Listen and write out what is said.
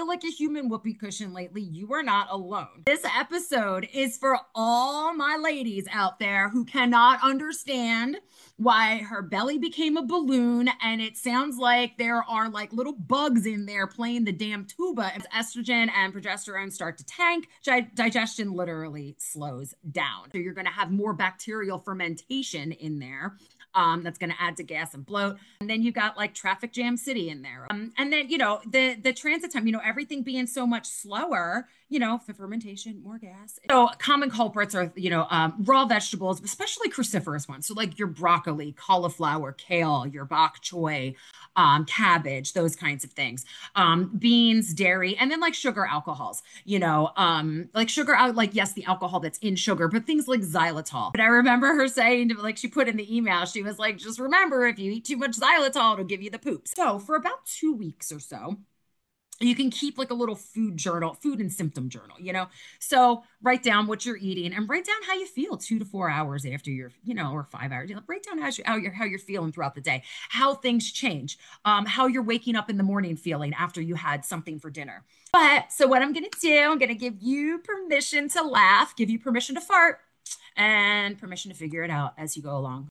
feel like a human whoopee cushion lately, you are not alone. This episode is for all my ladies out there who cannot understand why her belly became a balloon and it sounds like there are like little bugs in there playing the damn tuba. As estrogen and progesterone start to tank, digestion literally slows down. So you're going to have more bacterial fermentation in there. That's going to add to gas and bloat. And then you've got like traffic jam city in there. And then, you know, the transit time, you know, everything being so much slower, you know, the fermentation, more gas. So common culprits are, you know, raw vegetables, especially cruciferous ones. So like your broccoli, cauliflower, kale, your bok choy, cabbage, those kinds of things, beans, dairy, and then like sugar alcohols, you know, like sugar, like, yes, the alcohol that's in sugar, but things like xylitol. But I remember her saying, like she put in the email, she was like, just remember if you eat too much xylitol, it'll give you the poops. So for about 2 weeks or so, you can keep like a little food journal, food and symptom journal, you know? So write down what you're eating and write down how you feel 2 to 4 hours after your, you know, or 5 hours. You know, write down how you're feeling throughout the day, how things change, how you're waking up in the morning feeling after you had something for dinner. But so what I'm going to do, I'm going to give you permission to laugh, give you permission to fart, and permission to figure it out as you go along.